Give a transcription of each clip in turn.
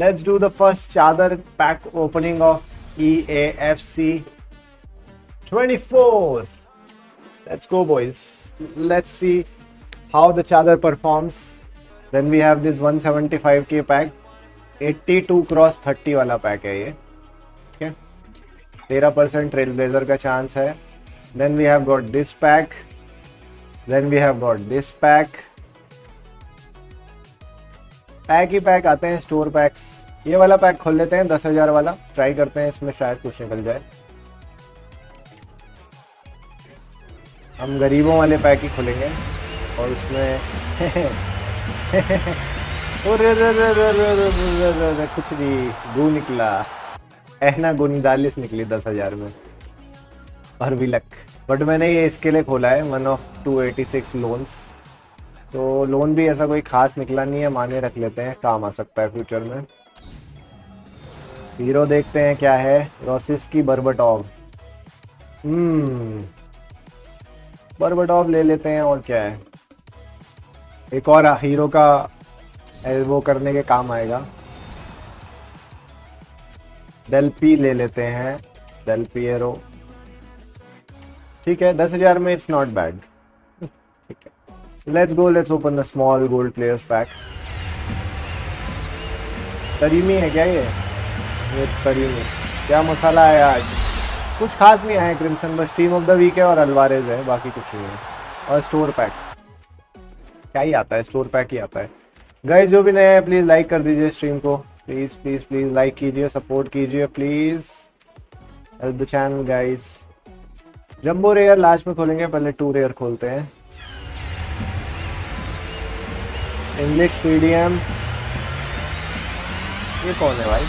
Let's do the first Chadar pack opening of EA FC 24. Let's go, boys. Let's see how the Chadar performs. Then we have this 175k pack. 82 cross 30 वाला pack है ये. ठीक है, 13% trailblazer का chance है. Then we have got this pack, then we have got this pack. Pack ही pack आते हैं, स्टोर पैक्स. ये वाला पैक खोल लेते हैं, 10,000 वाला. ट्राई करते हैं, इसमें शायद कुछ निकल जाए. हम गरीबों वाले पैक ही खोलेंगे और उसमें कुछ भी गू निकला. एहना गुंदालिस निकली 10,000 में और भी लक. बट मैंने ये इसके लिए खोला है, 1 ऑफ 286 लोन्स. तो लोन भी ऐसा कोई खास निकला नहीं है, माने रख लेते हैं, काम आ सकता है फ्यूचर में. हीरो देखते हैं क्या है. रोसिस की बर्बटॉव. बर्बटॉव ले लेते हैं. और क्या है, एक और हीरो का एल्बो करने के काम आएगा. डेल्पी ले लेते हैं, डेल्पी एरो. ठीक है, 10,000 में इट्स नॉट बैड. ठीक है, let's go. Let's open the small gold players pack. तरीमी है क्या ये? तरीमी. क्या मसाला है आज? कुछ खास नहीं है. क्रिम्सन बस टीम ऑफ द वीक है और अल्वारेज है, बाकी कुछ नहीं है. और स्टोर पैक क्या ही आता है, स्टोर पैक ही आता है. गाइस, जो भी नए हैं प्लीज़ लाइक कर दीजिए स्ट्रीम को. प्लीज़ प्लीज़ प्लीज़ लाइक कीजिए, सपोर्ट कीजिए, please help the channel guys. Jumbo rare last में खोलेंगे, पहले 2 रेयर खोलते हैं. English CDM. ये कौन है भाई?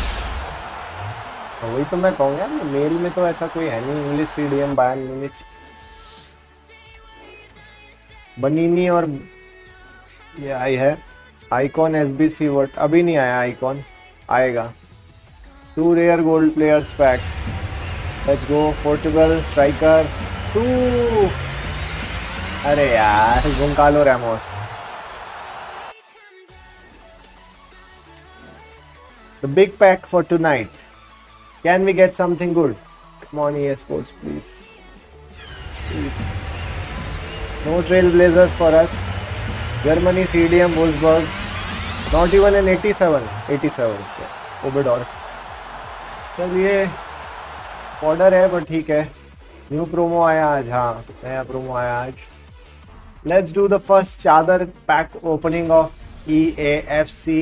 वही तो मैं कहूँगा, मेल में तो ऐसा कोई है नहीं. English CDM Bayern Munich. बनीनी और ये आई है. आइकॉन एसबीसी वर्ट अभी नहीं आया, आइकॉन आएगा. 2 rare gold players pack. Let's go. Portugal striker सू. अरे यार, Goncalo Ramos. The big pack for tonight. Can we get something good? Come on EA sports please. No trailblazers for us. Germany CDM Wolfsburg, not even an 87. ओबेडॉर. चल ये order है पर ठीक है. न्यू प्रोमो आया आज. हाँ, नया प्रोमो आया आज. लेट्स डू द फर्स्ट चादर pack opening of EA FC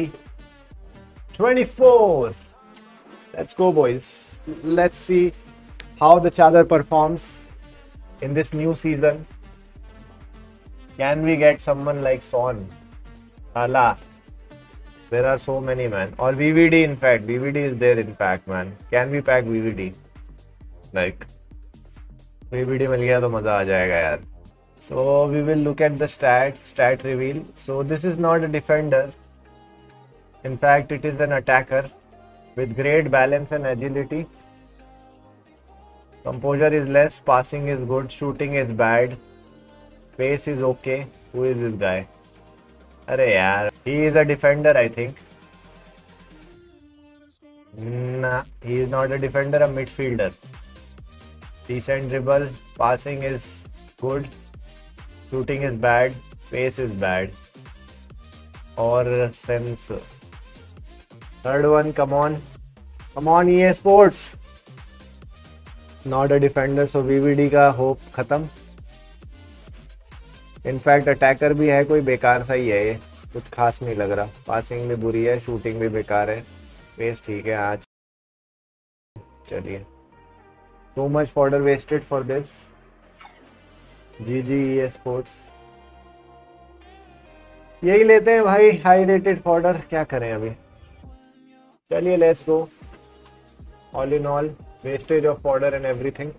24. Let's go boys. Let's see how the चादर performs in this new season. Can we get someone like Son? Allah, there are so many, man. Or VVD, in fact, VVD is there, in fact, man. Can we pack VVD? Like, VVD मिल गया तो मजा आ जाएगा यार. So we will look at the stat reveal. So this is not a defender. In fact, it is an attacker with great balance and agility. Composure is less, passing is good, shooting is bad. Pace is okay. Who is this guy? अरे यार, he is a defender, I think. Nah, he is not a defender, a midfielder. Decent dribble, passing is good, shooting is bad, pace is bad. Or sense. Third one, come on, come on, EA Sports. Not a defender, so VVD का hope खत्म. In fact attacker भी है, कोई बेकार सा ही है ये, कुछ खास नहीं लग रहा. पासिंग भी बुरी है, शूटिंग भी बेकार है, पेस ठीक है आज. चलिए, so much powder wasted for this. G G EA sports, यही लेते हैं भाई. हाई रेटेड पाउडर, क्या करें अभी. चलिए let's go. All in all, wastage of powder and everything.